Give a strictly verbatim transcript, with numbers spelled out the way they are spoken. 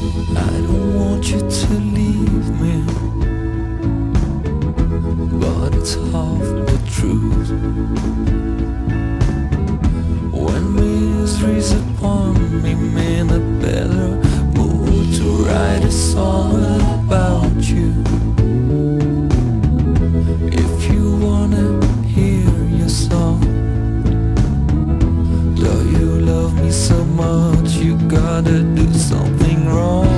I don't want you to leave me, but it's half the truth. When misery's upon me, man, I better move to write a song about you. If you wanna hear your song, though you love me so much, you gotta do something wrong.